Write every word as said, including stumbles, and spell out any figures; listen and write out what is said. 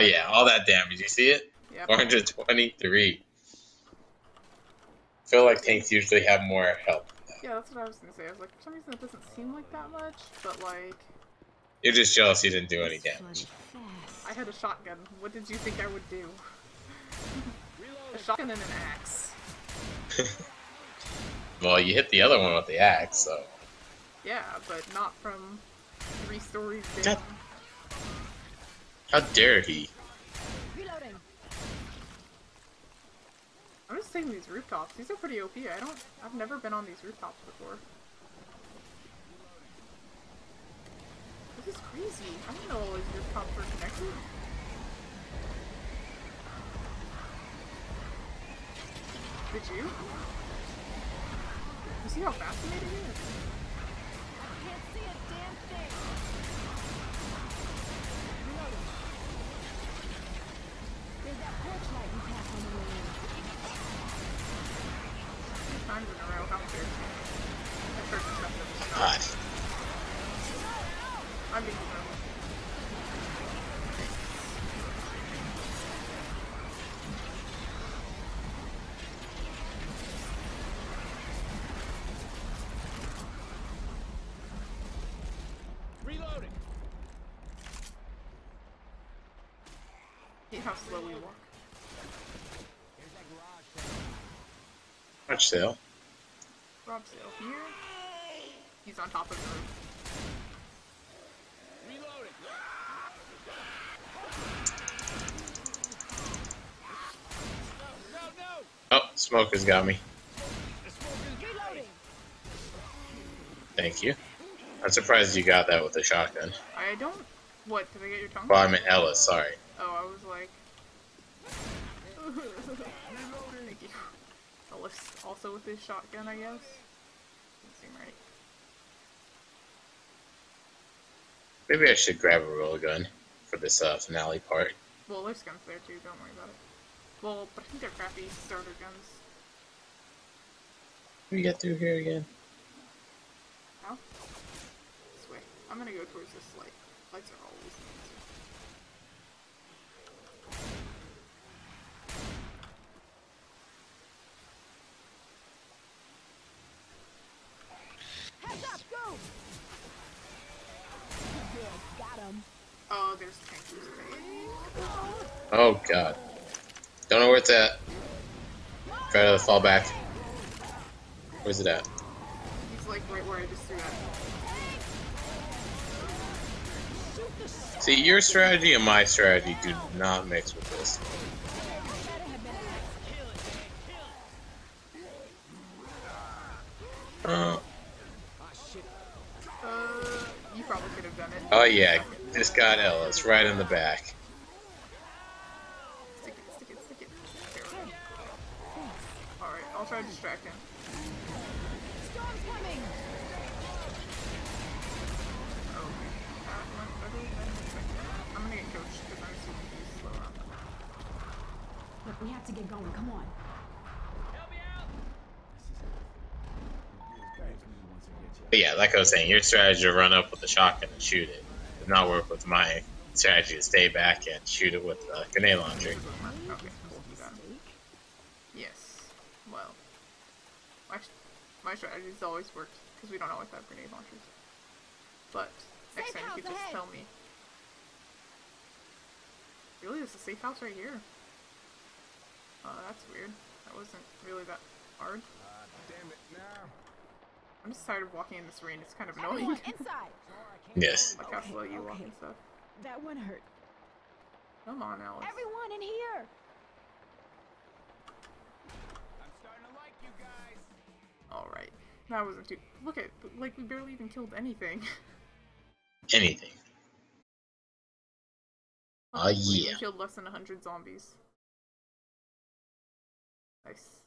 yeah, all that damage. You see it? Yep. four hundred twenty-three. I feel like tanks usually have more health. Yeah, that's what I was going to say. I was like, for some reason it doesn't seem like that much, but like... You're just jealous you didn't do any damage. I had a shotgun. What did you think I would do? A shotgun and an axe. Well, you hit the other one with the axe, so... Yeah, but not from three stories down. That... How dare he? Reloading. I'm just taking these rooftops. These are pretty O P. I don't... I've never been on these rooftops before. This is crazy. I didn't know all these rooftops were connected. Did you? You see how fascinating it is? I can't see a damn thing. Reloading. There's that porch light we passed on the way in. Two times in a row, how fair. I've heard the stuff that was shot. I'm being thrown. Reloading. See how slow we walk. Garage sale. Garage sale here. He's on top of the roof. Oh, smoke has got me. Thank you. I'm surprised you got that with the shotgun. I don't... What, did I get your tongue? Well, I meant Ella, sorry. Oh, I was like... Thank you. Ella's also with his shotgun, I guess? Doesn't seem right. Maybe I should grab a rollgun for this uh, finale part. Well, there's guns there too, don't worry about it. Well, but I think they're crappy starter guns. We get through here again. How? This way. I'm gonna go towards this light. Lights are always nice. Heads up, go! Oh, there's tankers. Oh god. Don't know where it's at. Try to fall back. Where's it at? He's like right where I just threw at. See, your strategy and my strategy do not mix with this. Oh. Oh yeah, just got Ellis right in the back. Stick it, stick it, stick it. There we go. Alright, I'll try to distract him. Storm's coming! Oh, okay. I'm gonna get coached because I'm assuming he's slower on that. Look, we have to get going, come on. But yeah, like I was saying, your strategy to run up with the shotgun and shoot it did not work with my strategy to stay back and shoot it with the grenade launcher. Okay, we'll do that. Yes. Well, my, my strategy's always worked because we don't always have grenade launchers. But next time you could just tell me. Really, there's a safe house right here. Oh, uh, that's weird. That wasn't really that hard. Uh, damn it now. I'm just tired of walking in this rain. It's kind of annoying. Yes. Like how slow you walk and stuff. That one hurt. Come on, Alice. Everyone in here. I'm starting to like you guys. All right. That wasn't too. Look at like we barely even killed anything. Anything. Oh uh, yeah. We killed less than a hundred zombies. Nice.